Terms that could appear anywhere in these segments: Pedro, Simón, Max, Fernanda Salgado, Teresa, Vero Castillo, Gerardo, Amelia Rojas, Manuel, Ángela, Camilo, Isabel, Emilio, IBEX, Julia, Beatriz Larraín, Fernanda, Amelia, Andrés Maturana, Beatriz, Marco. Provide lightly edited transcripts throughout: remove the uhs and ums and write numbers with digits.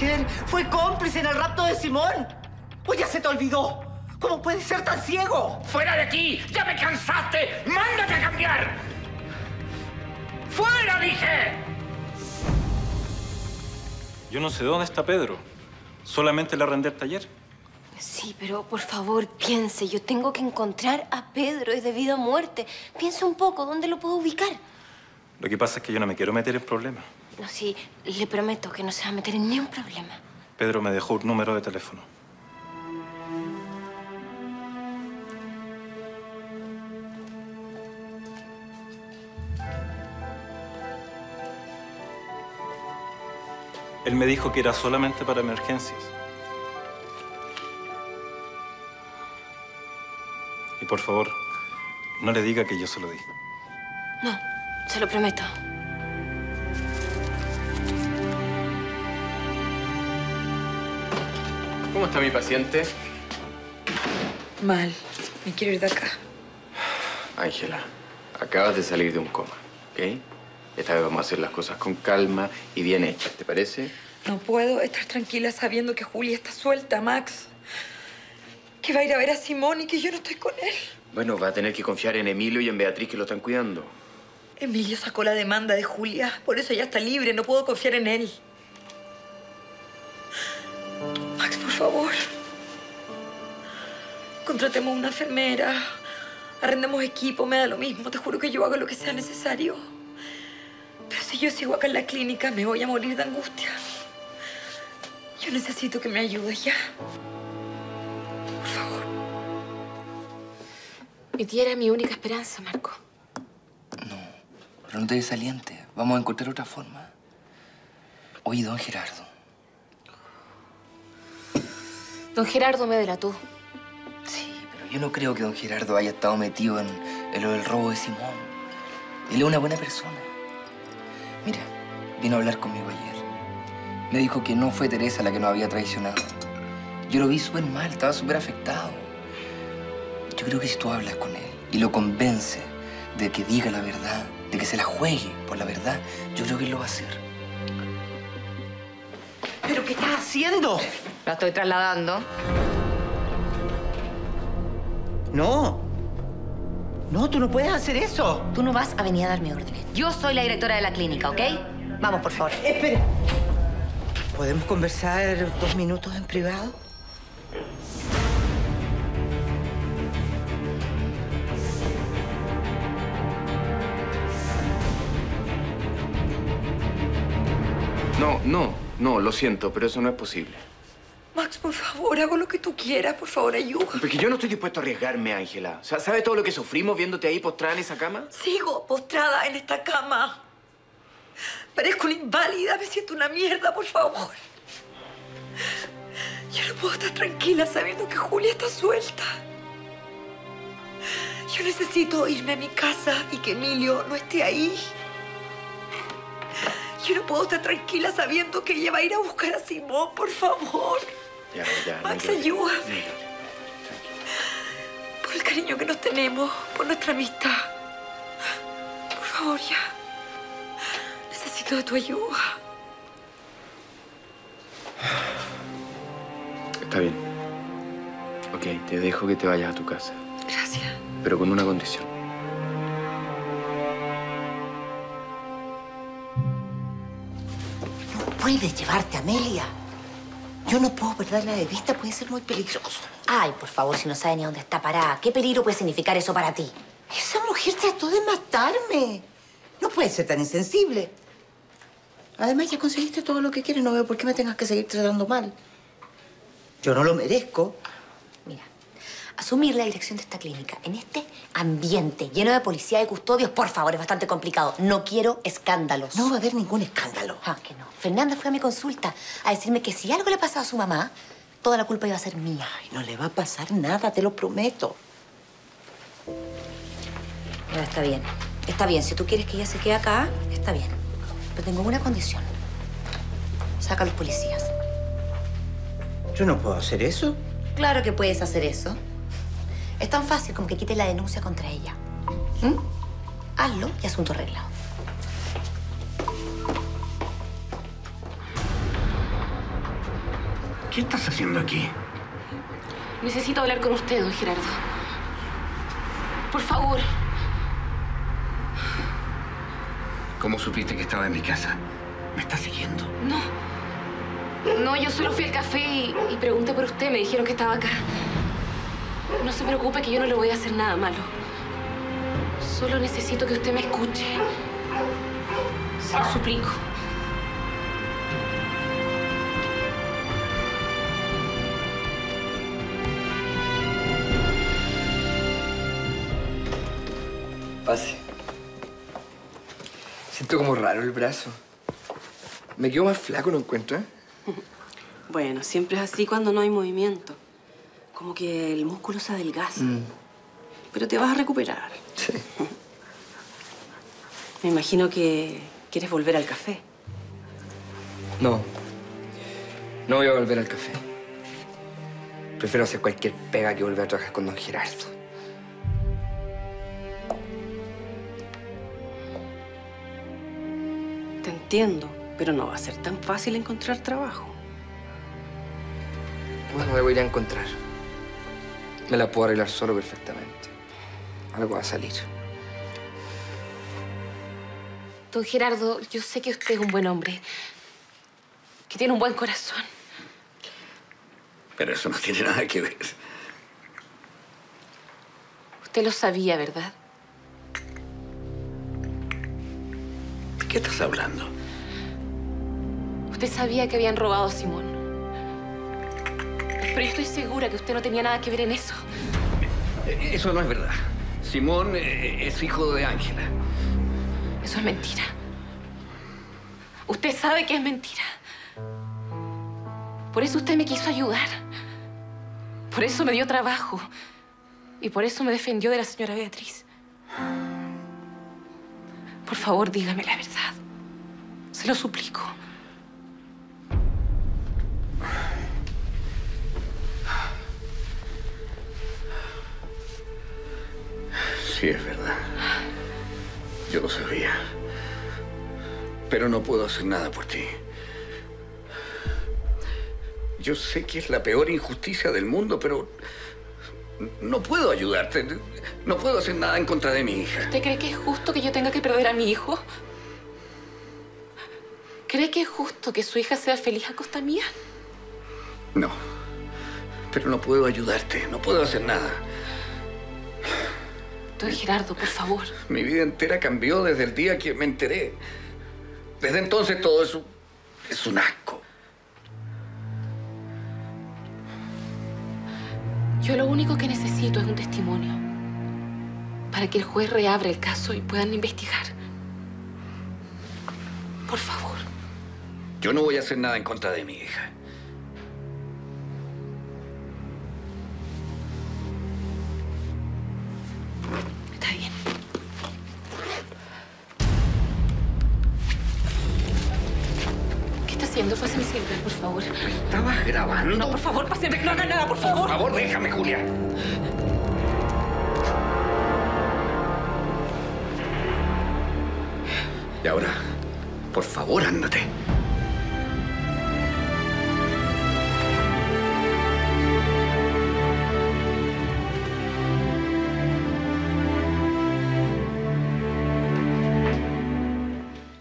mujer fue cómplice en el rapto de Simón. Pues ya se te olvidó. ¿Cómo puedes ser tan ciego? ¡Fuera de aquí! ¡Ya me cansaste! ¡Mándate a cambiar! ¡Fuera, dije! Yo no sé dónde está Pedro. Solamente le arrendé el taller. Sí, pero por favor, piense. Yo tengo que encontrar a Pedro. Es de vida o muerte. Piense un poco. ¿Dónde lo puedo ubicar? Lo que pasa es que yo no me quiero meter en problemas. No, sí. Le prometo que no se va a meter en ni un problema. Pedro me dejó un número de teléfono. Él me dijo que era solamente para emergencias. Y por favor, no le diga que yo se lo di. No, se lo prometo. ¿Cómo está mi paciente? Mal. Me quiero ir de acá. Ángela, acabas de salir de un coma, ¿ok? Esta vez vamos a hacer las cosas con calma y bien hechas, ¿te parece? No puedo estar tranquila sabiendo que Julia está suelta, Max. Que va a ir a ver a Simón y que yo no estoy con él. Bueno, va a tener que confiar en Emilio y en Beatriz, que lo están cuidando. Emilio sacó la demanda de Julia. Por eso ya está libre. No puedo confiar en él. Max, por favor. Contratemos una enfermera. Arrendemos equipo. Me da lo mismo. Te juro que yo hago lo que sea necesario. Pero si yo sigo acá en la clínica, me voy a morir de angustia. Yo necesito que me ayudes ya. Por favor. Mi tía era mi única esperanza, Marco. No, pero no te desalientes. Vamos a encontrar otra forma. Oye, don Gerardo. Don Gerardo me delató. Sí, pero yo no creo que don Gerardo haya estado metido en lo del robo de Simón. Él es una buena persona. Mira, vino a hablar conmigo ayer. Me dijo que no fue Teresa la que nos había traicionado. Yo lo vi súper mal, estaba súper afectado. Yo creo que si tú hablas con él y lo convences de que diga la verdad, de que se la juegue por la verdad, yo creo que él lo va a hacer. ¿Pero qué estás haciendo? La estoy trasladando. No. No, tú no puedes hacer eso. Tú no vas a venir a darme órdenes. Yo soy la directora de la clínica, ¿ok? Vamos, por favor. Espera. ¿Podemos conversar 2 minutos en privado? No, lo siento, pero eso no es posible. Max, por favor, hago lo que tú quieras. Por favor, ayuda. Porque yo no estoy dispuesto a arriesgarme, Ángela. ¿Sabes todo lo que sufrimos viéndote ahí postrada en esa cama? Sigo postrada en esta cama. Parezco una inválida. Me siento una mierda, por favor. Yo no puedo estar tranquila sabiendo que Julia está suelta. Yo necesito irme a mi casa y que Emilio no esté ahí. Yo no puedo estar tranquila sabiendo que ella va a ir a buscar a Simón, por favor. Ya, Max, no ayúdame. No. Por el cariño que nos tenemos, por nuestra amistad. Por favor, ya. Necesito de tu ayuda. Está bien. Ok, te dejo que te vayas a tu casa. Gracias. Pero con una condición. No puedes llevarte a Amelia. Yo no puedo perderla de vista, puede ser muy peligroso. Ay, por favor, si no sabe ni dónde está parada. ¿Qué peligro puede significar eso para ti? Esa mujer trató de matarme. No puede ser tan insensible. Además, ya conseguiste todo lo que quieres. No veo por qué me tengas que seguir tratando mal. Yo no lo merezco. Mira, asumir la dirección de esta clínica en este ambiente lleno de policía y custodios, por favor, es bastante complicado. No quiero escándalos. No va a haber ningún escándalo. Ah, que no. Fernanda fue a mi consulta a decirme que si algo le pasaba a su mamá, toda la culpa iba a ser mía. Ay, no le va a pasar nada, te lo prometo. Bueno, está bien. Está bien. Si tú quieres que ella se quede acá, está bien. Pero tengo una condición. Saca a los policías. Yo no puedo hacer eso. Claro que puedes hacer eso. Es tan fácil como que quites la denuncia contra ella. ¿Mm? Hazlo y asunto arreglado. ¿Qué estás haciendo aquí? Necesito hablar con usted, don Gerardo. Por favor. ¿Cómo supiste que estaba en mi casa? ¿Me estás siguiendo? No. No, yo solo fui al café y pregunté por usted. Me dijeron que estaba acá. No se preocupe que yo no le voy a hacer nada malo. Solo necesito que usted me escuche. Se lo suplico. Pase. Siento como raro el brazo. Me quedo más flaco, ¿no encuentras? Bueno, siempre es así cuando no hay movimiento. Como que el músculo se adelgaza. Pero te vas a recuperar. Sí. Me imagino que quieres volver al café. No. No voy a volver al café. Prefiero hacer cualquier pega que volver a trabajar con don Gerardo. Entiendo, pero no va a ser tan fácil encontrar trabajo. Bueno, la voy a ir a encontrar. Me la puedo arreglar solo perfectamente. Algo va a salir. Don Gerardo, yo sé que usted es un buen hombre. Que tiene un buen corazón. Pero eso no tiene nada que ver. Usted lo sabía, ¿verdad? ¿De qué estás hablando? Usted sabía que habían robado a Simón. Pero yo estoy segura que usted no tenía nada que ver en eso. Eso no es verdad. Simón es hijo de Ángela. Eso es mentira. Usted sabe que es mentira. Por eso usted me quiso ayudar. Por eso me dio trabajo. Y por eso me defendió de la señora Beatriz. Por favor, dígame la verdad. Se lo suplico. Sí, es verdad. Yo lo sabía. Pero no puedo hacer nada por ti. Yo sé que es la peor injusticia del mundo, pero no puedo ayudarte. No puedo hacer nada en contra de mi hija. ¿Usted cree que es justo que yo tenga que perder a mi hijo? ¿Cree que es justo que su hija sea feliz a costa mía? No. Pero no puedo ayudarte. No puedo hacer nada. Don Gerardo, por favor. Mi vida entera cambió desde el día que me enteré. Desde entonces todo eso es un asco. Yo lo único que necesito es un testimonio para que el juez reabra el caso y puedan investigar. Por favor. Yo no voy a hacer nada en contra de mi hija. Está bien. ¿Qué está haciendo? Pásame siempre, por favor. ¿Me estabas grabando? No, por favor, pásame. No haga nada, por favor. Por favor, déjame, Julia. Y ahora, por favor, ándate.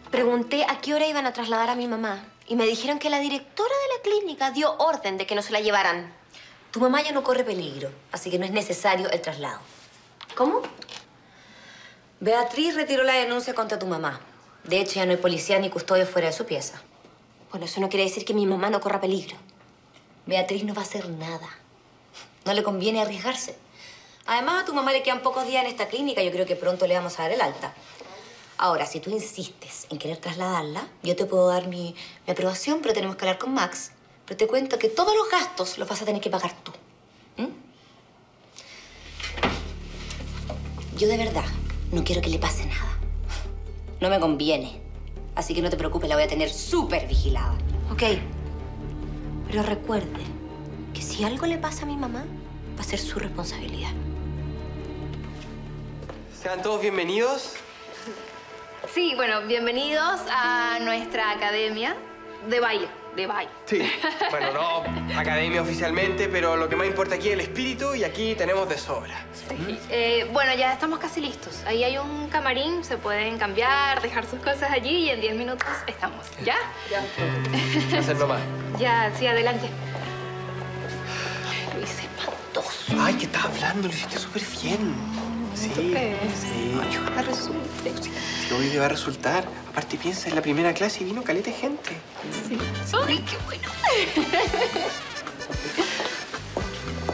Pregunté a qué hora iban a trasladar a mi mamá y me dijeron que la directora de la clínica dio orden de que no se la llevaran. Tu mamá ya no corre peligro, así que no es necesario el traslado. ¿Cómo? Beatriz retiró la denuncia contra tu mamá. De hecho, ya no hay policía ni custodio fuera de su pieza. Bueno, eso no quiere decir que mi mamá no corra peligro. Beatriz no va a hacer nada. No le conviene arriesgarse. Además, a tu mamá le quedan pocos días en esta clínica. Yo creo que pronto le vamos a dar el alta. Ahora, si tú insistes en querer trasladarla, yo te puedo dar mi aprobación, pero tenemos que hablar con Max. Pero te cuento que todos los gastos los vas a tener que pagar tú. Yo de verdad no quiero que le pase nada. No me conviene. Así que no te preocupes, la voy a tener súper vigilada. ¿Ok? Pero recuerde que si algo le pasa a mi mamá, va a ser su responsabilidad. Sean todos bienvenidos. Sí, bueno, bienvenidos a nuestra academia de baile. de bye. Sí. Bueno, no academia oficialmente, pero lo que más importa aquí es el espíritu y aquí tenemos de sobra. Sí. Bueno, ya estamos casi listos. Ahí hay un camarín, se pueden cambiar, dejar sus cosas allí y en 10 minutos estamos. ¿Ya? Ya. Hacerlo más. Ya, sí, adelante. Lo hice espantoso. Ay, ¿qué estás hablando? Lo hiciste súper bien. Sí, sí. Ojalá resulte. Sí, hoy le va a resultar. Aparte, piensa, en la primera clase y vino caleta de gente. Sí. ¡Ay, qué bueno!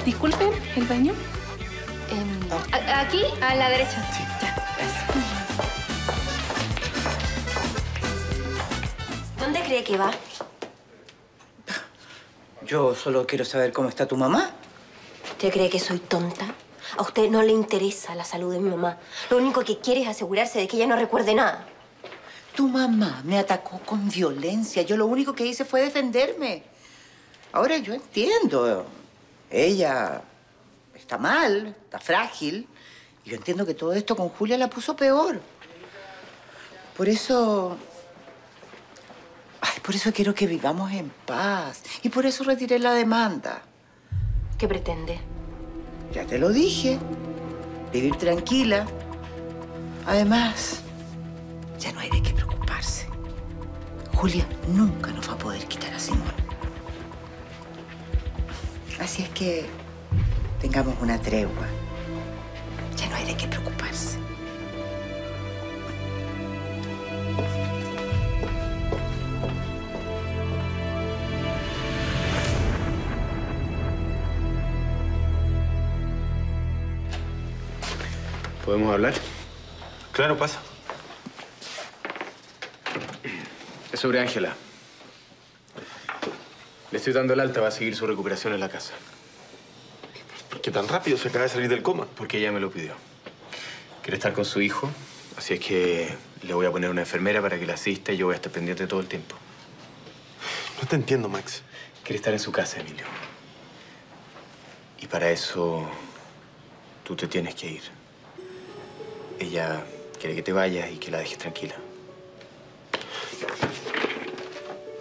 Disculpen, ¿el baño? Aquí, a la derecha. Sí. Ya, gracias. ¿Dónde cree que va? Yo solo quiero saber cómo está tu mamá. ¿Usted cree que soy tonta? A usted no le interesa la salud de mi mamá. Lo único que quiere es asegurarse de que ella no recuerde nada. Tu mamá me atacó con violencia. Yo lo único que hice fue defenderme. Ahora yo entiendo. Ella está mal, está frágil. Y yo entiendo que todo esto con Julia la puso peor. Por eso... Ay, por eso quiero que vivamos en paz. Y por eso retiré la demanda. ¿Qué pretende? Ya te lo dije, vivir tranquila. Además, ya no hay de qué preocuparse. Julia nunca nos va a poder quitar a Simón. Así es que tengamos una tregua. Ya no hay de qué preocuparse. ¿Podemos hablar? Claro, pasa. Es sobre Ángela. Le estoy dando el alta, va a seguir su recuperación en la casa. ¿Por qué tan rápido? Se acaba de salir del coma. Porque ella me lo pidió. Quiere estar con su hijo, así es que le voy a poner una enfermera para que la asista y yo voy a estar pendiente todo el tiempo. No te entiendo, Max. Quiere estar en su casa, Emilio. Y para eso tú te tienes que ir. Ella quiere que te vayas y que la dejes tranquila.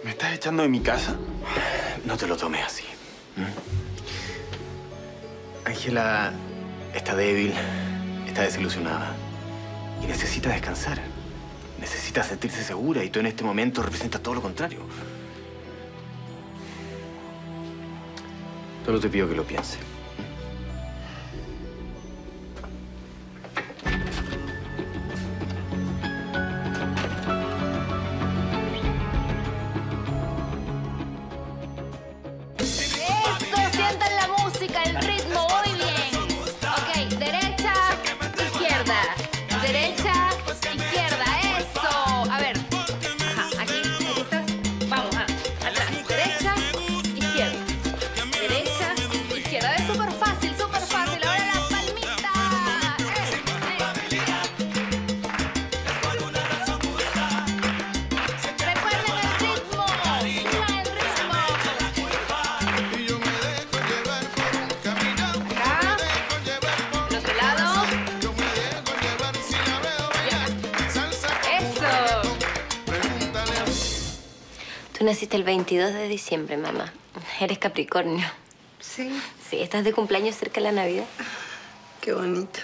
¿Me estás echando de mi casa? No te lo tomes así. Ángela está débil, está desilusionada y necesita descansar. Necesita sentirse segura y tú en este momento representas todo lo contrario. Solo te pido que lo pienses. Naciste el 22 de diciembre, mamá. Eres Capricornio. Sí. Sí, estás de cumpleaños cerca de la Navidad. Qué bonito.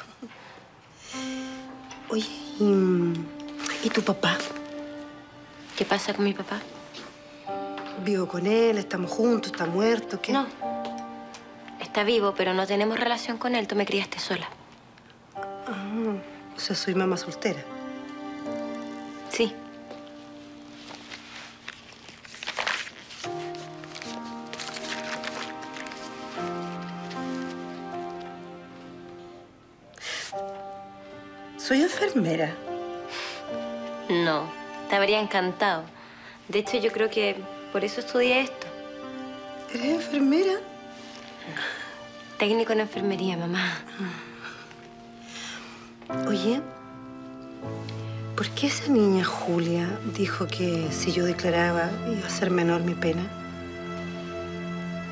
Oye, ¿y tu papá? ¿Qué pasa con mi papá? Vivo con él, estamos juntos, está muerto, ¿qué? No. Está vivo, pero no tenemos relación con él. Tú me criaste sola. Ah, o sea, soy mamá soltera. Sí. ¿Soy enfermera? No, te habría encantado. De hecho, yo creo que por eso estudié esto. ¿Eres enfermera? Técnico en enfermería, mamá. Oye, ¿por qué esa niña Julia dijo que si yo declaraba iba a ser menor mi pena?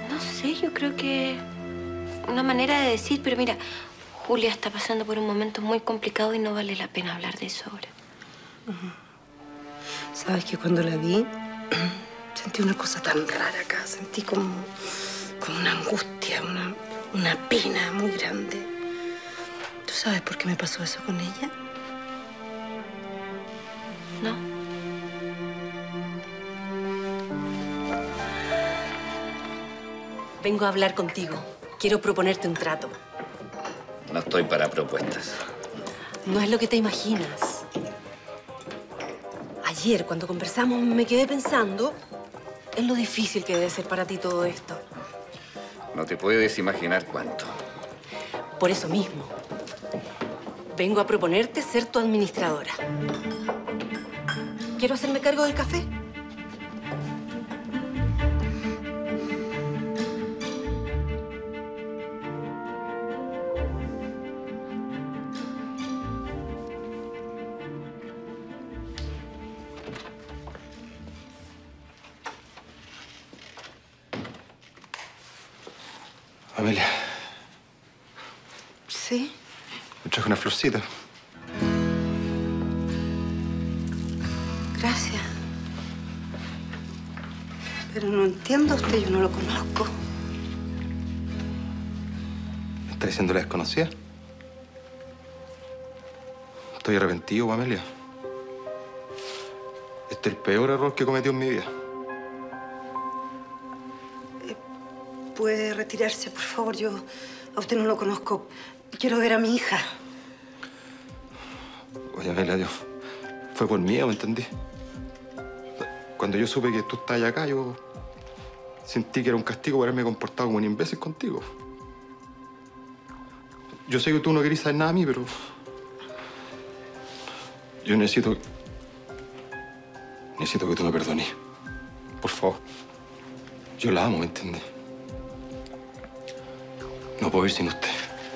No sé, yo creo que... una manera de decir, pero mira... Julia está pasando por un momento muy complicado y no vale la pena hablar de eso ahora. Sabes que cuando la vi, Sentí una cosa tan rara acá. Sentí como una angustia, una pena muy grande. ¿Tú sabes por qué me pasó eso con ella? ¿No? Vengo a hablar contigo. Quiero proponerte un trato. No estoy para propuestas. No es lo que te imaginas. Ayer, cuando conversamos, me quedé pensando en lo difícil que debe ser para ti todo esto. No te puedes imaginar cuánto. Por eso mismo. Vengo a proponerte ser tu administradora. ¿Quiero hacerme cargo del café? Amelia. ¿Sí? Me traje una florcita. Gracias. Pero no entiendo a usted, yo no lo conozco. ¿Me está diciendo la desconocida? Estoy arrepentido, Amelia. Este es el peor error que he cometido en mi vida. ¿Puede retirarse, por favor? Yo a usted no lo conozco. Quiero ver a mi hija. Oye, Amelia, yo... Fue por miedo, ¿entendí? Cuando yo supe que tú estabas acá, yo sentí que era un castigo por haberme comportado como un imbécil contigo. Yo sé que tú no querías saber nada de mí, pero... Yo necesito... Necesito que tú me perdones. Por favor. Yo la amo, ¿me entendés? No puedo ir sin usted.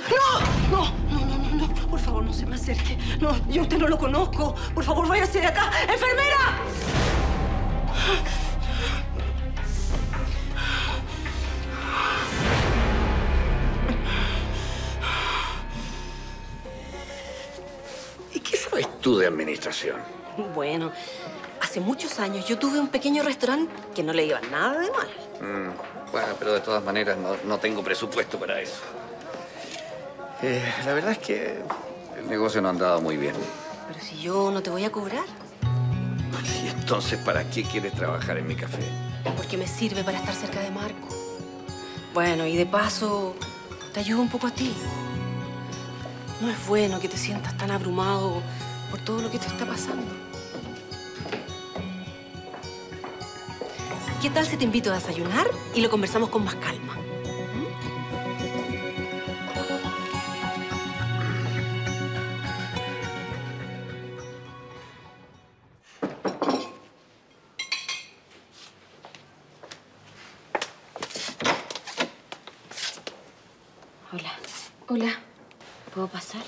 ¡No! No, por favor, no se me acerque. No, yo a usted no lo conozco. Por favor, váyase de acá. ¡Enfermera! ¿Y qué sabes tú de administración? Bueno, hace muchos años yo tuve un pequeño restaurante que no le iba nada de mal. Bueno, pero de todas maneras no tengo presupuesto para eso. La verdad es que el negocio no ha andado muy bien. Pero si yo no te voy a cobrar. ¿Y entonces para qué quieres trabajar en mi café? Porque me sirve para estar cerca de Marco. Bueno, y de paso, te ayudo un poco a ti. No es bueno que te sientas tan abrumado por todo lo que te está pasando. ¿Qué tal si te invito a desayunar y lo conversamos con más calma? Hola. ¿Puedo pasar?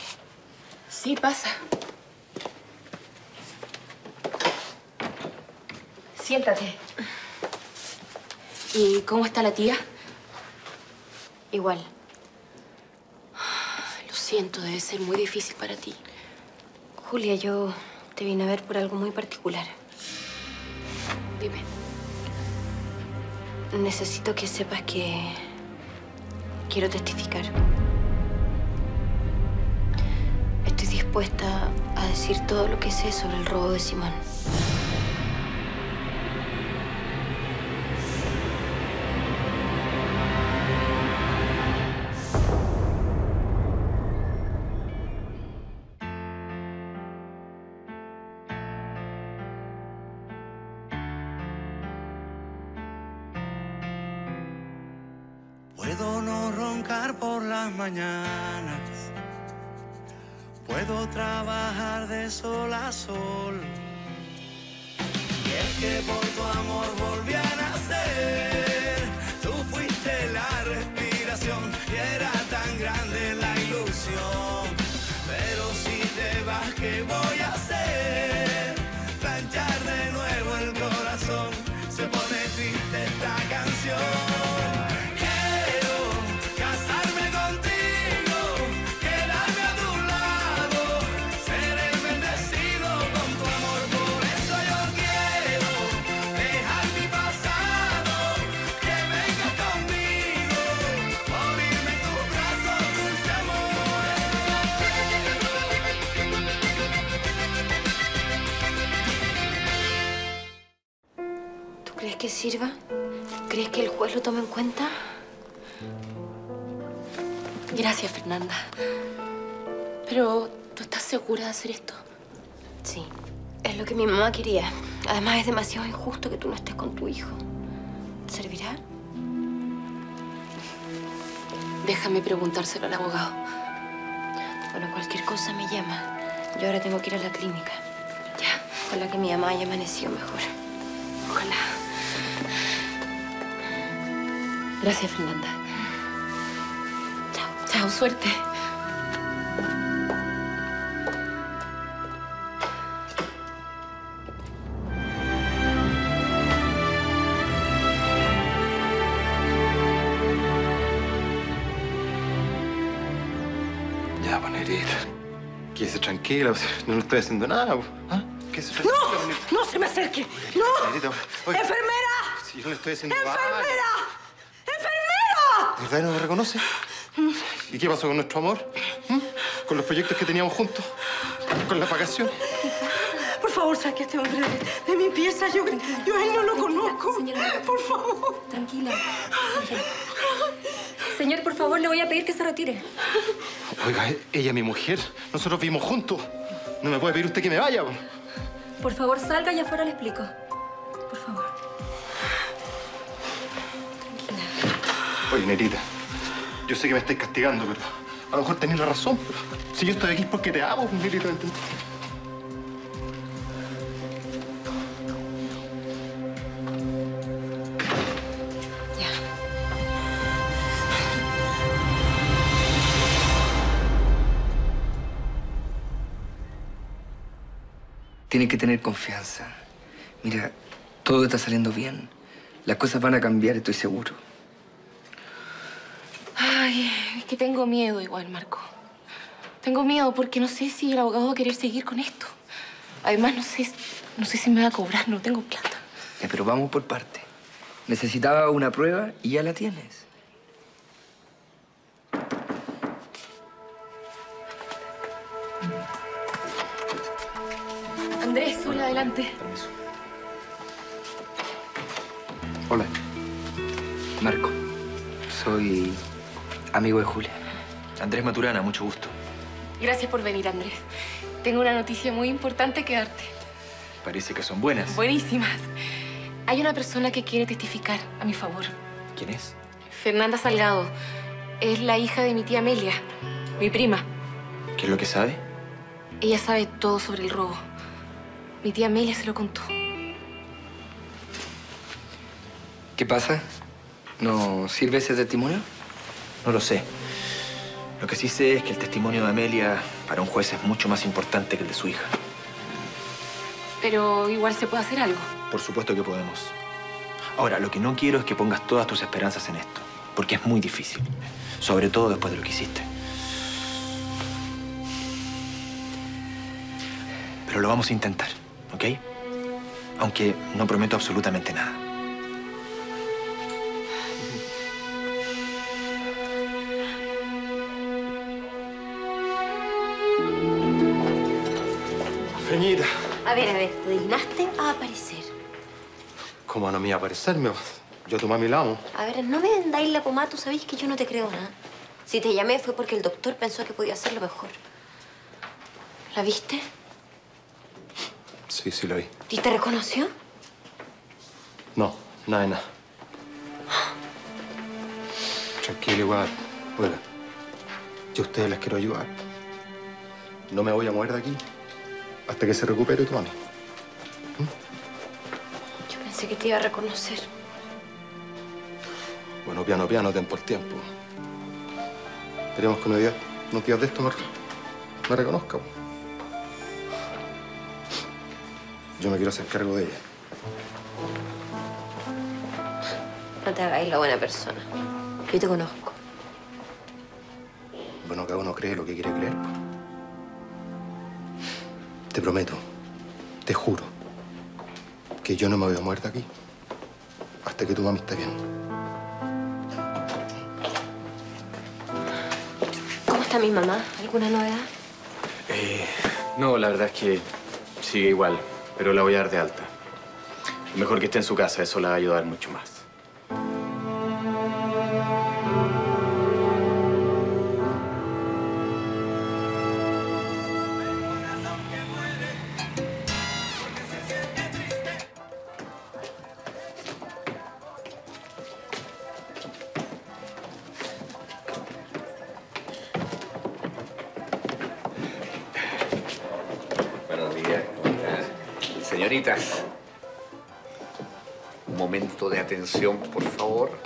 Sí, pasa. Siéntate. ¿Y cómo está la tía? Igual. Lo siento, debe ser muy difícil para ti. Julia, yo te vine a ver por algo muy particular. Dime. Necesito que sepas que... Quiero testificar. Dispuesta a decir todo lo que sé sobre el robo de Simón. Puedo no roncar por las mañanas. Puedo trabajar de sol a sol. Y es que por tu amor volví a nacer. Tú fuiste la respiración y era tan grande la ilusión. Pero si te vas, ¿qué voy a hacer? Planchar de nuevo el corazón. Se pone triste esta canción. Pass sirva? ¿Crees que el juez lo tome en cuenta? Gracias, Fernanda. Pero, ¿tú estás segura de hacer esto? Sí, es lo que mi mamá quería. Además, es demasiado injusto que tú no estés con tu hijo. ¿Servirá? Déjame preguntárselo al abogado. Bueno, cualquier cosa me llama. Yo ahora tengo que ir a la clínica. Ya, ojalá que mi mamá haya amanecido mejor. Ojalá. Gracias, Fernanda. Chao, chao, suerte. Ya, Vanerita, quédese tranquila, o sea, no le estoy haciendo nada. ¿Ah? Quédese tranquila. ¡No! ¡No se me acerque! ¡No! Vanerita, oye, ¡enfermera! Si yo no le estoy haciendo nada. ¡Enfermera! ¡Enfermera! ¿De verdad no me reconoce? ¿Y qué pasó con nuestro amor? ¿Con los proyectos que teníamos juntos? ¿Con las vacaciones? Por favor, saque a este hombre de mi pieza. Yo a él no lo conozco. Señora, por favor. Tranquila. Señor, por favor, le voy a pedir que se retire. Oiga, ella es mi mujer. Nosotros vivimos juntos. No me puede pedir usted que me vaya. Por favor, salga y afuera le explico. Por favor. Tranquila. Oye, Nerita, yo sé que me estáis castigando, pero a lo mejor tenéis la razón. Si yo estoy aquí es porque te amo, Nerita. Tienes que tener confianza. Mira, todo está saliendo bien. Las cosas van a cambiar, estoy seguro. Ay, es que tengo miedo igual, Marco. Tengo miedo porque no sé si el abogado va a querer seguir con esto. Además, no sé si me va a cobrar, no tengo plata. Ya, pero vamos por parte. Necesitaba una prueba y ya la tienes. Andrés, hola, adelante. Permiso. Hola. Marco, soy amigo de Julia. Andrés Maturana, mucho gusto. Gracias por venir, Andrés. Tengo una noticia muy importante que darte. Parece que son buenas. Buenísimas. Hay una persona que quiere testificar a mi favor. ¿Quién es? Fernanda Salgado. Es la hija de mi tía Amelia, mi prima. ¿Qué es lo que sabe? Ella sabe todo sobre el robo. Mi tía Amelia se lo contó. ¿Qué pasa? ¿No sirve ese testimonio? No lo sé. Lo que sí sé es que el testimonio de Amelia para un juez es mucho más importante que el de su hija. Pero igual se puede hacer algo. Por supuesto que podemos. Ahora, lo que no quiero es que pongas todas tus esperanzas en esto, porque es muy difícil, sobre todo después de lo que hiciste. Pero lo vamos a intentar. ¿Ok? Aunque no prometo absolutamente nada. Feñita. A ver. Te dignaste a aparecer. ¿Cómo no me iba a aparecerme? Yo tomé mi lamo. A ver, no me vendáis la pomada. Tú sabéis que yo no te creo nada. Si te llamé fue porque el doctor pensó que podía hacerlo mejor. ¿La viste? Sí, sí, lo vi. ¿Y te reconoció? No, nada de nada. Tranquilo, igual. Bueno, yo a ustedes les quiero ayudar. No me voy a mover de aquí hasta que se recupere tu mami. Yo pensé que te iba a reconocer. Bueno, piano, piano, tempo al tiempo. Esperemos que unos días de esto me reconozca. Yo me quiero hacer cargo de ella. No te hagáis la buena persona. Yo te conozco. Bueno, cada uno cree lo que quiere creer. Te prometo, te juro, que yo no me voy a mover de aquí hasta que tu mami esté bien. ¿Cómo está mi mamá? ¿Alguna novedad? No, la verdad es que sigue igual. Pero la voy a dar de alta. Mejor que esté en su casa, eso la va a ayudar mucho más. Señoritas, un momento de atención, por favor.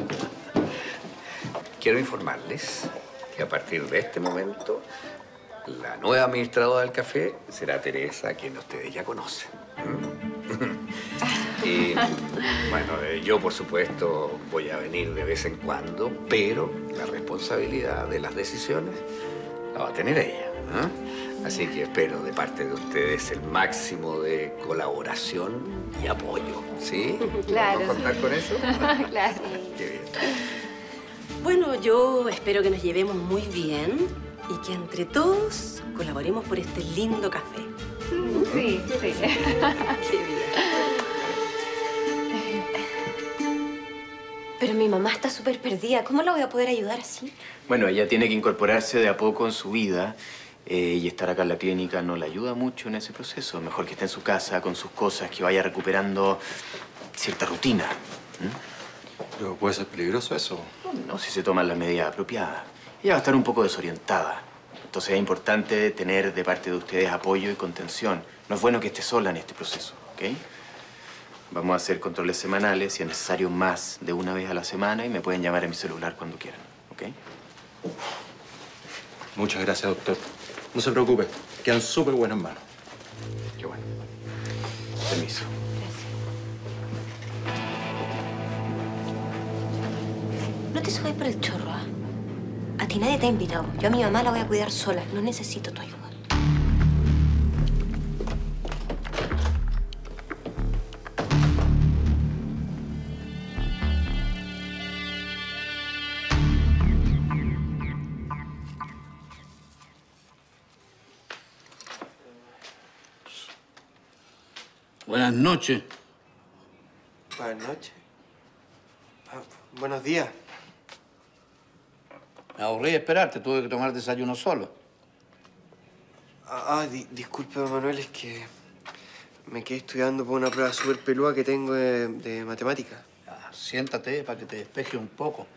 Quiero informarles que a partir de este momento la nueva administradora del café será Teresa, quien ustedes ya conocen. Y, bueno, yo por supuesto voy a venir de vez en cuando, pero la responsabilidad de las decisiones la va a tener ella. Así que espero de parte de ustedes el máximo de colaboración y apoyo, ¿sí? Claro. ¿Puedo contar con eso? Claro. Qué bien. Bueno, yo espero que nos llevemos muy bien y que entre todos colaboremos por este lindo café. Sí, sí. Qué bien. Pero mi mamá está súper perdida. ¿Cómo la voy a poder ayudar así? Bueno, ella tiene que incorporarse de a poco en su vida. Y estar acá en la clínica no le ayuda mucho en ese proceso. Mejor que esté en su casa, con sus cosas, que vaya recuperando cierta rutina. Pero puede ser peligroso eso. No, si se toman las medidas apropiadas. Ella va a estar un poco desorientada. Entonces es importante tener de parte de ustedes apoyo y contención. No es bueno que esté sola en este proceso, ¿ok? Vamos a hacer controles semanales, si es necesario más de una vez a la semana, y me pueden llamar a mi celular cuando quieran, ¿ok? Muchas gracias, doctor. No se preocupe, quedan súper buenas manos. Qué bueno. Permiso. Gracias. No te subas por el chorro, ¿ah? A ti nadie te ha invitado. Yo a mi mamá la voy a cuidar sola. No necesito tu ayuda. Buenas noches. Buenas noches. Buenos días. Me aburrí de esperarte. Tuve que tomar desayuno solo. Disculpe, Manuel, es que me quedé estudiando por una prueba súper pelúa que tengo de matemáticas. Siéntate para que te despeje un poco.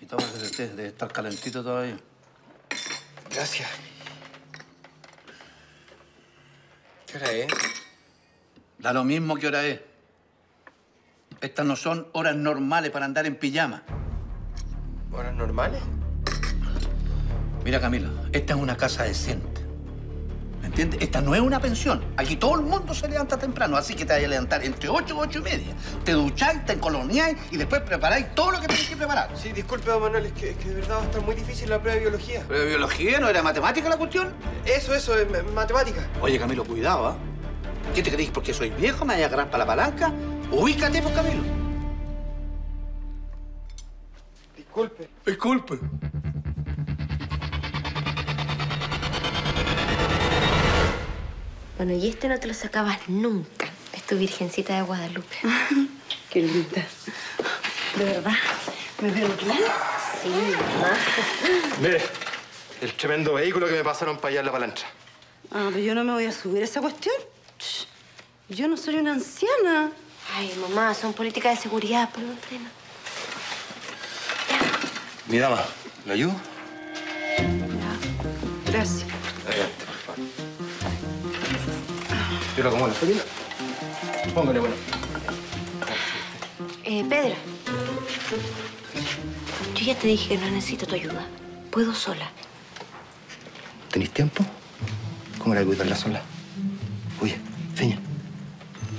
Y tómate ese té, debe estar calentito todavía. Gracias. ¿Qué hora es? Da lo mismo que hora es. Estas no son horas normales para andar en pijama. ¿Horas normales? Mira, Camilo, esta es una casa decente. ¿Me entiendes? Esta no es una pensión. Aquí todo el mundo se levanta temprano, así que te vas a levantar entre 8 y 8 y media. Te ducháis, te coloniáis y después preparáis todo lo que tenéis que preparar. Sí, disculpe, don Manuel, es que de verdad va a estar muy difícil la prueba de biología. ¿Prueba de biología? ¿No era matemática la cuestión? Eso, es matemática. Oye, Camilo, cuidado, ¿ah? ¿Qué te creís? ¿Porque soy viejo? ¿Me voy a agarrar para la palanca? Ubícate, pues, Camilo. Disculpe. Bueno, y este no te lo sacabas nunca. Es tu Virgencita de Guadalupe. Qué linda. ¿De verdad? ¿Me veo bien? Sí, mamá. Mire, el tremendo vehículo que me pasaron para allá en la palanca. Pero yo no me voy a subir a esa cuestión. Yo no soy una anciana. Ay, mamá, son políticas de seguridad, pero no freno. Mi dama, ¿lo ayudo? Ya. Gracias. Adelante, por favor. Yo lo acomodo. Póngale, bueno. Pedro. Yo ya te dije que no necesito tu ayuda. Puedo sola. ¿Tenés tiempo? ¿Cómo la voy a cuidarla sola? Oye, Feña.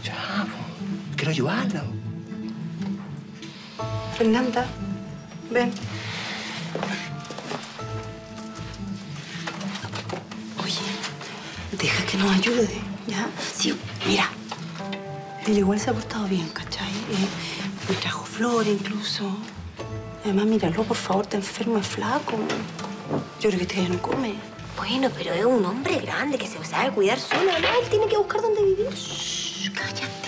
Ya, po. Quiero ayudarla. Fernanda, ven. Oye, deja que nos ayude, ¿ya? Sí, mira. Él igual se ha portado bien, ¿cachai? Me trajo flores incluso. Además, míralo, por favor, te enfermo, es flaco. Yo creo que este gallo no come. Bueno, pero es un hombre grande que se sabe cuidar solo, ¿no? Él tiene que buscar dónde vivir. Shh, cállate.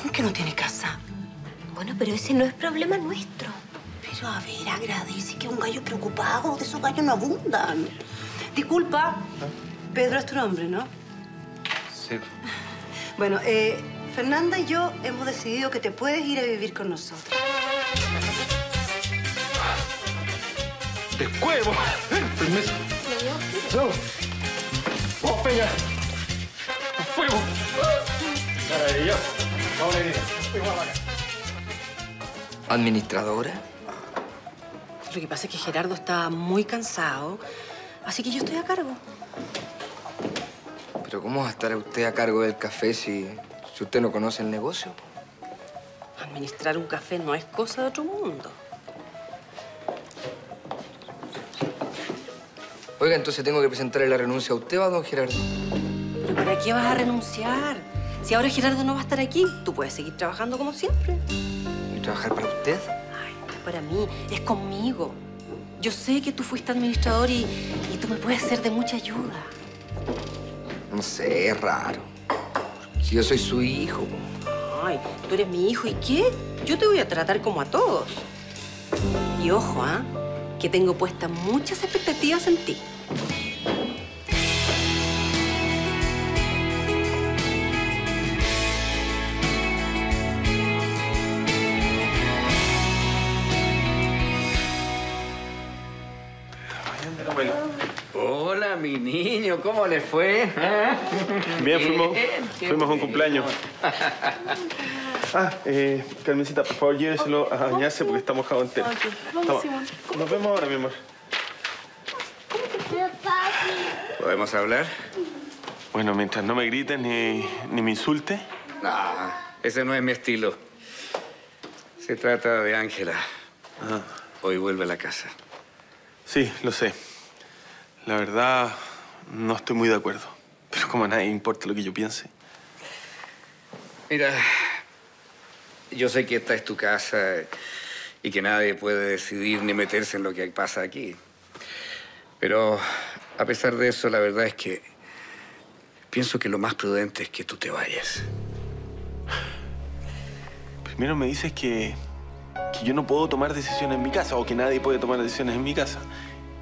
¿Cómo que no tiene casa? Bueno, pero ese no es problema nuestro. Pero a ver, agradece que un gallo preocupado. De esos gallos no abundan. Disculpa. Pedro es tu nombre, ¿no? Sí. Bueno, Fernanda y yo hemos decidido que te puedes ir a vivir con nosotros. ¡De cuevo! ¡Permiso! ¡No! ¡Vamos, Peña! ¡A fuego! ¡Maravilloso! ¡Vamos, Negrita! ¡Fuimos a la vaca! ¿Administradora? Lo que pasa es que Gerardo está muy cansado, así que yo estoy a cargo. ¿Pero cómo va a estar usted a cargo del café si usted no conoce el negocio? Administrar un café no es cosa de otro mundo. Oiga, entonces tengo que presentarle la renuncia a usted o a don Gerardo. ¿Pero para qué vas a renunciar? Si ahora Gerardo no va a estar aquí, tú puedes seguir trabajando como siempre. ¿Y trabajar para usted? Ay, no es para mí, es conmigo. Yo sé que tú fuiste administrador y tú me puedes ser de mucha ayuda. No sé, es raro. Porque yo soy su hijo. Ay, tú eres mi hijo, ¿y qué? Yo te voy a tratar como a todos. Y ojo, ¿ah? Que tengo puestas muchas expectativas en ti. Hola, mi niño, ¿cómo le fue? ¿Ah? Bien, fuimos a un cumpleaños. Carmencita, por favor, lléveselo a bañarse porque está mojado entero. Okay. Vamos, Simón. Nos vemos ahora, mi amor. ¿Cómo te fue, papi? ¿Podemos hablar? Bueno, mientras no me grites ni me insultes. No, ese no es mi estilo. Se trata de Ángela. Ah. Hoy vuelve a la casa. Sí, lo sé. La verdad, no estoy muy de acuerdo. Pero como a nadie importa lo que yo piense. Mira... Yo sé que esta es tu casa y que nadie puede decidir ni meterse en lo que pasa aquí. Pero a pesar de eso, la verdad es que pienso que lo más prudente es que tú te vayas. Primero me dices que yo no puedo tomar decisiones en mi casa o que nadie puede tomar decisiones en mi casa.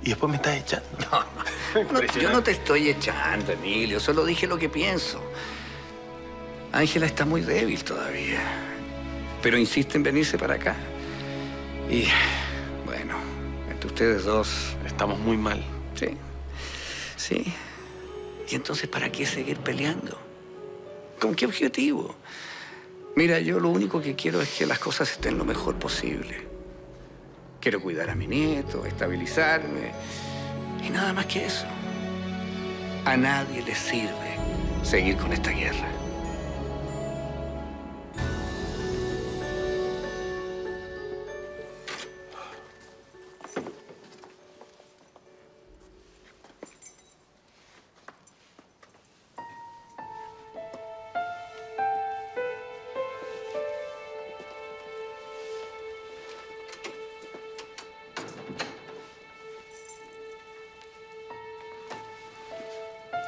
Y después me estás echando. No, yo no te estoy echando, Emilio. Solo dije lo que pienso. Ángela está muy débil todavía. Pero insiste en venirse para acá. Y, bueno, entre ustedes dos... Estamos muy mal. Sí. Sí. Y entonces, ¿para qué seguir peleando? ¿Con qué objetivo? Mira, yo lo único que quiero es que las cosas estén lo mejor posible. Quiero cuidar a mi nieto, estabilizarme... Y nada más que eso. A nadie le sirve seguir con esta guerra.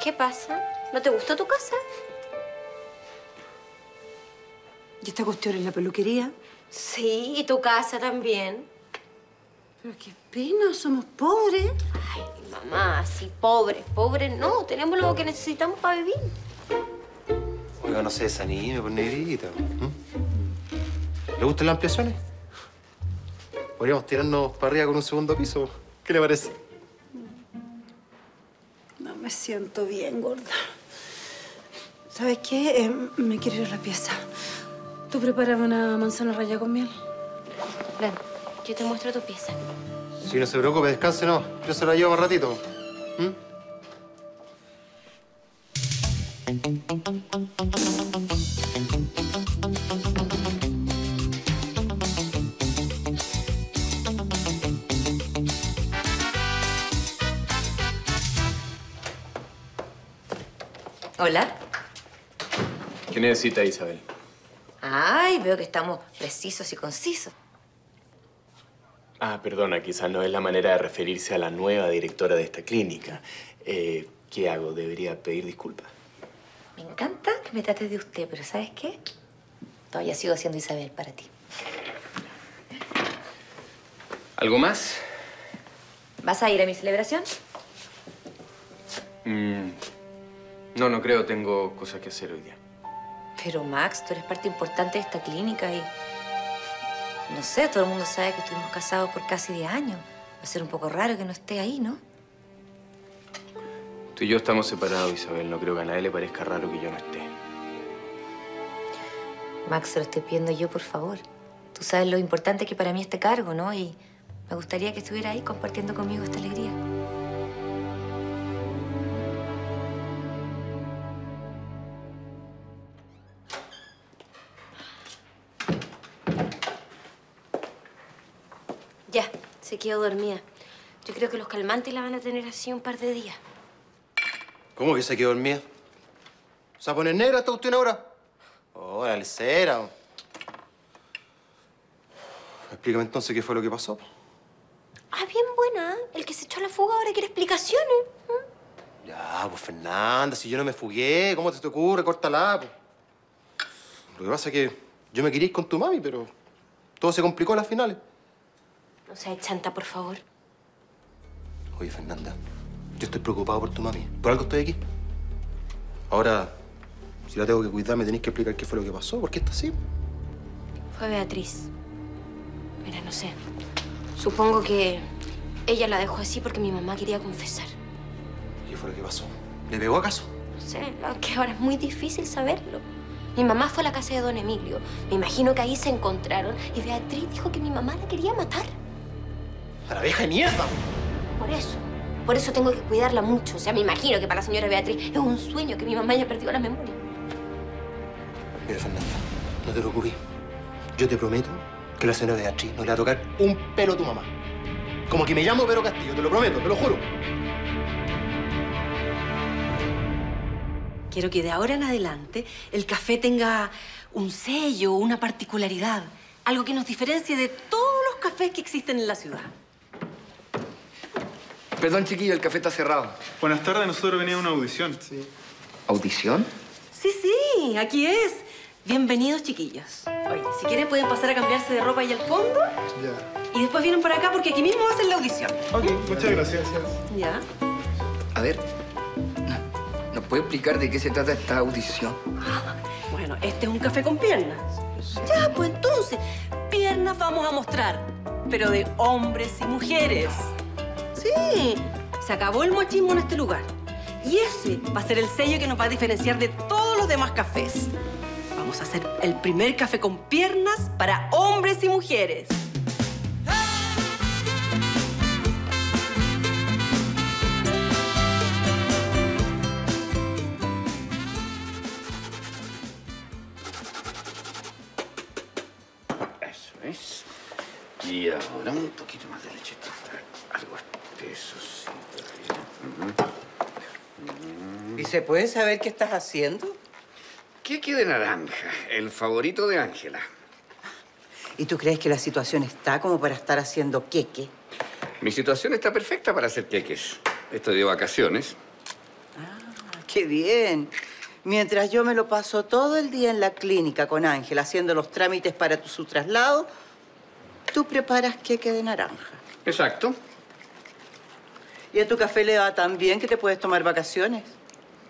¿Qué pasa? ¿No te gustó tu casa? ¿Y esta cuestión es la peluquería? Sí, y tu casa también. Pero qué pena, somos pobres. Ay, mamá, sí, pobres, pobres no. Tenemos lo que necesitamos para vivir. Oiga, no se desanime por Negrita. ¿Le gustan las ampliaciones? Podríamos tirarnos para arriba con un segundo piso. ¿Qué le parece? Me siento bien, gorda. ¿Sabes qué? Me quiero ir a la pieza. ¿Tú preparame una manzana rallada con miel? Ven, yo te muestro tu pieza. Sí, no se preocupe, descanse, no. Yo se la llevo un ratito. Hola. ¿Qué necesita Isabel? Ay, veo que estamos precisos y concisos. Ah, perdona, quizás no es la manera de referirse a la nueva directora de esta clínica. ¿Qué hago? ¿Debería pedir disculpas? Me encanta que me trates de usted, pero ¿sabes qué? Todavía sigo siendo Isabel para ti. ¿Algo más? ¿Vas a ir a mi celebración? No, no creo. Tengo cosas que hacer hoy día. Pero, Max, tú eres parte importante de esta clínica y... No sé, todo el mundo sabe que estuvimos casados por casi 10 años. Va a ser un poco raro que no esté ahí, ¿no? Tú y yo estamos separados, Isabel. No creo que a nadie le parezca raro que yo no esté. Max, se lo estoy pidiendo yo, por favor. Tú sabes lo importante que para mí este cargo, ¿no? Y me gustaría que estuviera ahí compartiendo conmigo esta alegría. Ya, se quedó dormida. Yo creo que los calmantes la van a tener así un par de días. ¿Cómo que se quedó dormida? ¿Se va a poner negra esta cuestión ahora? Órale, cera. Explícame entonces qué fue lo que pasó. Ah, bien buena. El que se echó a la fuga ahora quiere explicaciones. ¿Mm? Ya, pues Fernanda, si yo no me fugué, ¿cómo te ocurre? Córtala, pues. Lo que pasa es que yo me quería ir con tu mami, pero todo se complicó en las finales. No seas chanta, por favor. Oye, Fernanda, yo estoy preocupado por tu mami. Por algo estoy aquí. Ahora, si la tengo que cuidar, me tenés que explicar qué fue lo que pasó. ¿Por qué está así? Fue Beatriz. Mira, no sé. Supongo que ella la dejó así porque mi mamá quería confesar. ¿Qué fue lo que pasó? ¿Le pegó acaso? No sé, aunque ahora es muy difícil saberlo. Mi mamá fue a la casa de don Emilio. Me imagino que ahí se encontraron y Beatriz dijo que mi mamá la quería matar. ¡A la vieja de mierda! Por eso tengo que cuidarla mucho. O sea, me imagino que para la señora Beatriz es un sueño que mi mamá haya perdido la memoria. Mira, Fernanda, no te preocupes. Yo te prometo que la señora Beatriz no le va a tocar un pelo a tu mamá. Como que me llamo Vero Castillo, te lo prometo, te lo juro. Quiero que de ahora en adelante el café tenga un sello, una particularidad. Algo que nos diferencie de todos los cafés que existen en la ciudad. Perdón, chiquillo, el café está cerrado. Buenas tardes, nosotros veníamos a una audición. Sí. ¿Audición? Sí, aquí es. Bienvenidos, chiquillos. Oye, si quieren pueden pasar a cambiarse de ropa ahí al fondo. Ya. Y después vienen para acá porque aquí mismo hacen la audición. Ok, muchas gracias. Ya. A ver, ¿nos puede explicar de qué se trata esta audición? Bueno, este es un café con piernas. Ya, pues entonces, piernas vamos a mostrar, pero de hombres y mujeres. Sí, se acabó el machismo en este lugar. Y ese va a ser el sello que nos va a diferenciar de todos los demás cafés. Vamos a hacer el primer café con piernas para hombres y mujeres. Eso es. Y ahora un poquito más de leche. Algo espeso, sí. ¿Y se puede saber qué estás haciendo? Queque de naranja, el favorito de Ángela. ¿Y tú crees que la situación está como para estar haciendo queque? Mi situación está perfecta para hacer queques. Estoy de vacaciones. Ah, qué bien. Mientras yo me lo paso todo el día en la clínica con Ángela haciendo los trámites para su traslado, tú preparas queque de naranja. Exacto. ¿Y a tu café le va tan bien que te puedes tomar vacaciones?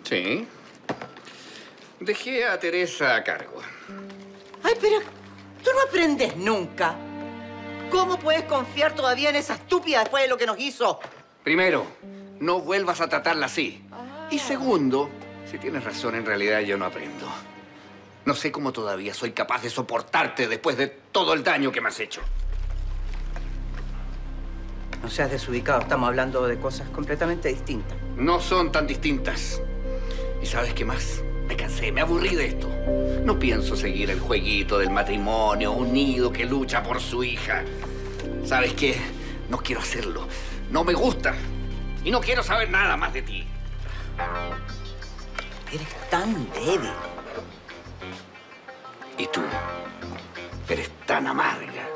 Sí. Dejé a Teresa a cargo. Ay, pero tú no aprendes nunca. ¿Cómo puedes confiar todavía en esa estúpida después de lo que nos hizo? Primero, no vuelvas a tratarla así. Ah. Y segundo, si tienes razón, en realidad yo no aprendo. No sé cómo todavía soy capaz de soportarte después de todo el daño que me has hecho. No seas desubicado. Estamos hablando de cosas completamente distintas. No son tan distintas. ¿Y sabes qué más? Me cansé, me aburrí de esto. No pienso seguir el jueguito del matrimonio unido que lucha por su hija. ¿Sabes qué? No quiero hacerlo. No me gusta. Y no quiero saber nada más de ti. Eres tan débil. Y tú eres tan amarga.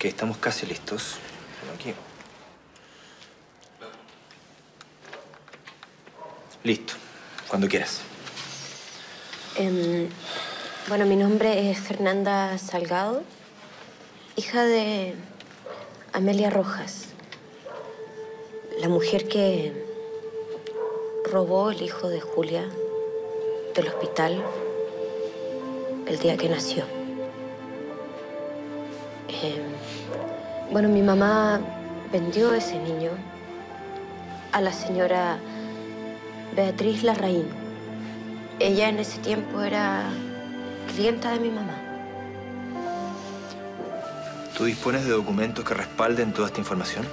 Ok, estamos casi listos. tranquilo. Listo, cuando quieras. Bueno, mi nombre es Fernanda Salgado, hija de Amelia Rojas, la mujer que robó el hijo de Julia del hospital el día que nació. Bueno, mi mamá vendió ese niño a la señora Beatriz Larraín. Ella en ese tiempo era clienta de mi mamá. ¿Tú dispones de documentos que respalden toda esta información?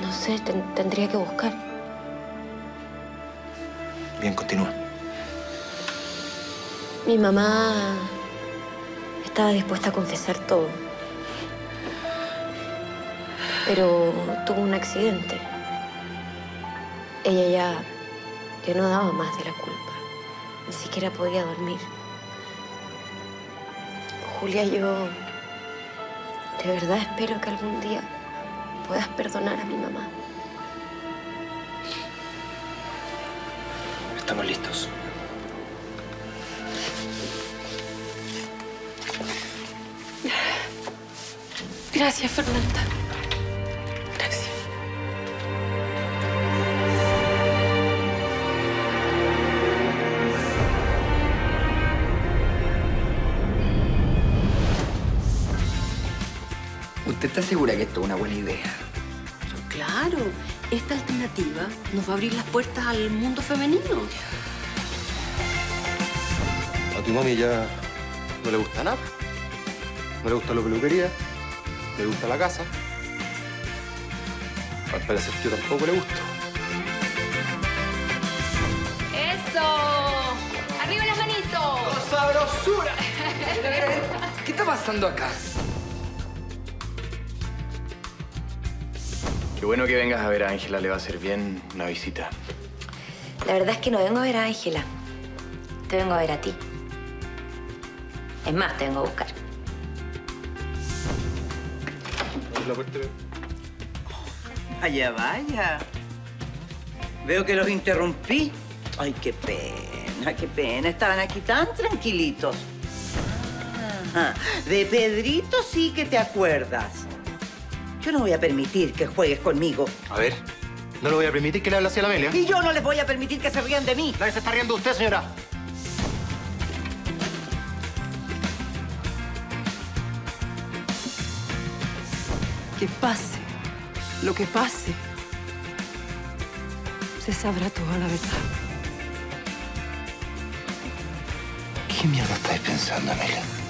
No sé, tendría que buscar. Bien, continúa. Mi mamá estaba dispuesta a confesar todo. Pero tuvo un accidente. Ella ya no daba más de la culpa. Ni siquiera podía dormir. Julia, yo de verdad espero que algún día puedas perdonar a mi mamá. Estamos listos. Gracias, Fernanda. Gracias. ¿Usted está segura que esto es una buena idea? Pero claro, esta alternativa nos va a abrir las puertas al mundo femenino. A tu mami ya no le gusta nada. No le gusta la peluquería. Le gusta la casa. Al parecer yo tampoco le gusto. ¡Eso! ¡Arriba las manitos! ¡Con sabrosura! ¿Qué está pasando acá? Qué bueno que vengas a ver a Ángela. Le va a hacer bien una visita. La verdad es que no vengo a ver a Ángela. Te vengo a ver a ti. Es más, te vengo a buscar. La puerta. Vaya, vaya. Veo que los interrumpí. Ay, qué pena, qué pena. Estaban aquí tan tranquilitos. Ah, de Pedrito sí que te acuerdas. Yo no voy a permitir que juegues conmigo. A ver, no le voy a permitir que le hable así a la Amelia. Y yo no les voy a permitir que se rían de mí. Nadie se está riendo de usted, señora. Que pase lo que pase, se sabrá toda la verdad. ¿Qué mierda estáis pensando, Amelia?